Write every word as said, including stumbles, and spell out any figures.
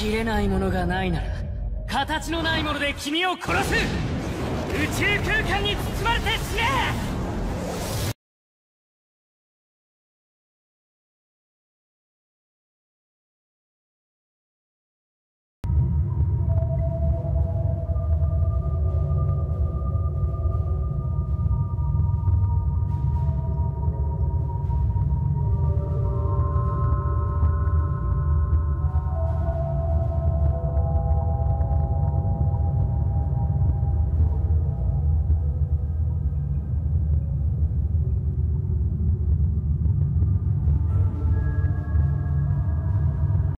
切れないものがないなら形のないもので君を殺す。宇宙空間に包まれて死ね。